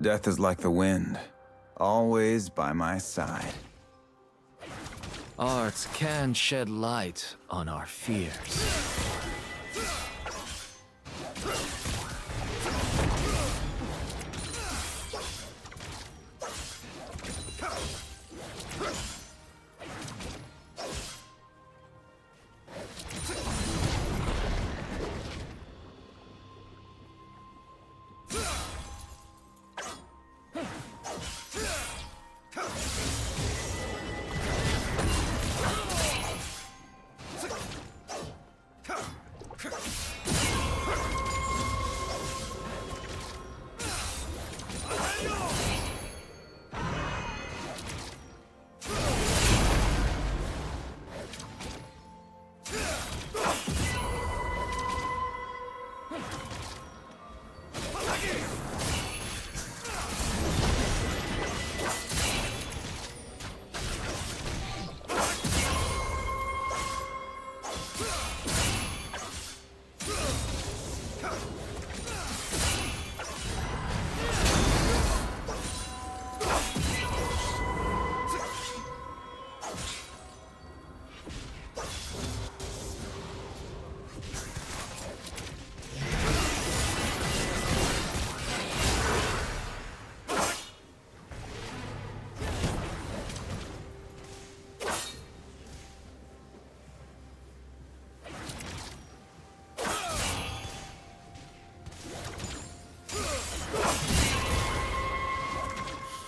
Death is like the wind, always by my side. Art can shed light on our fears.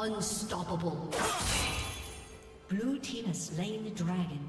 Unstoppable. Blue team has slain the dragon.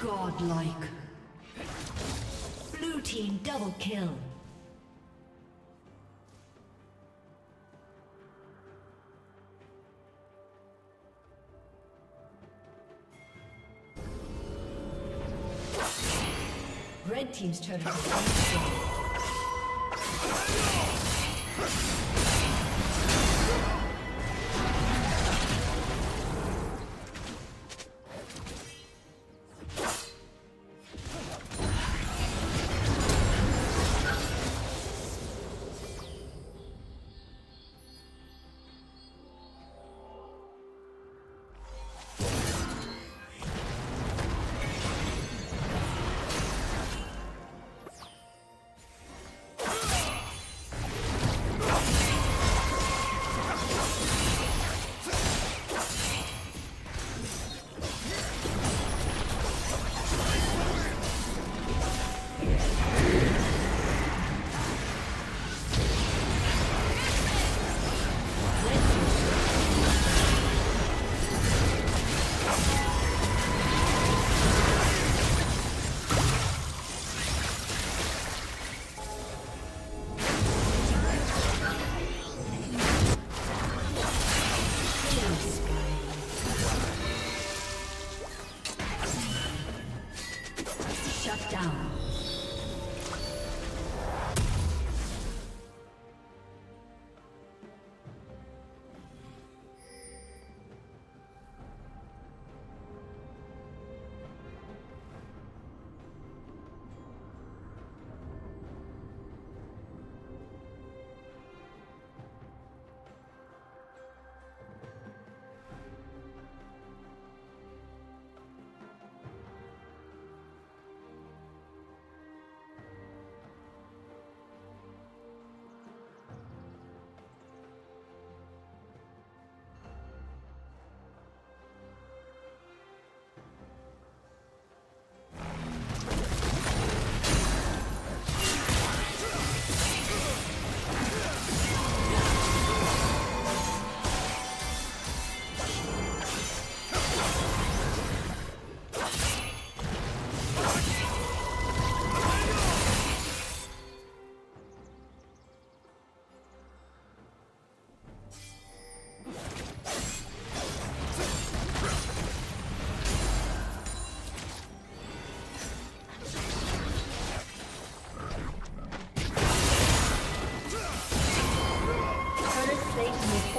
Godlike. Blue team double kill. Red team's turret down. Red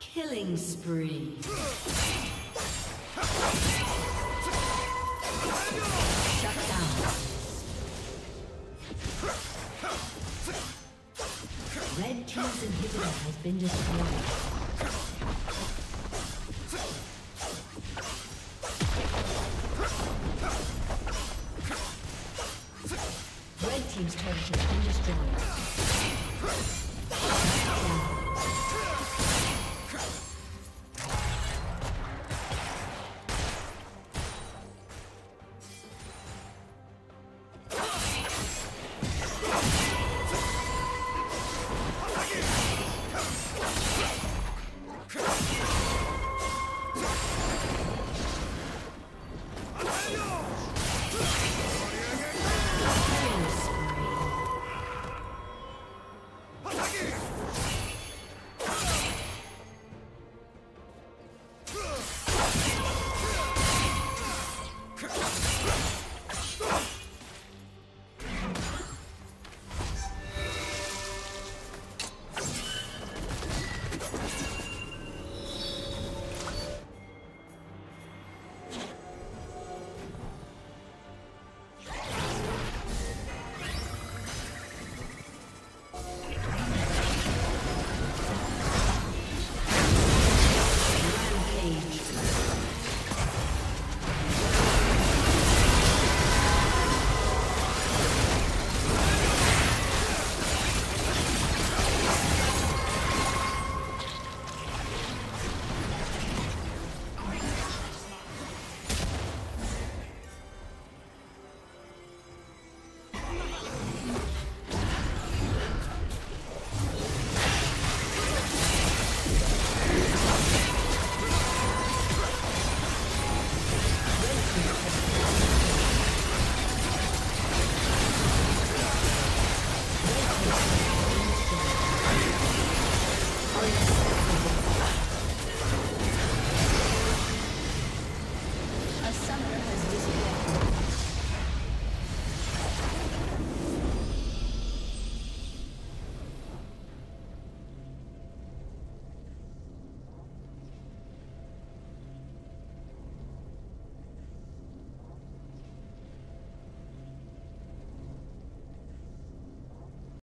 Killing spree. Shut down. Red team's inhibitor has been destroyed. Team's turret has been destroyed.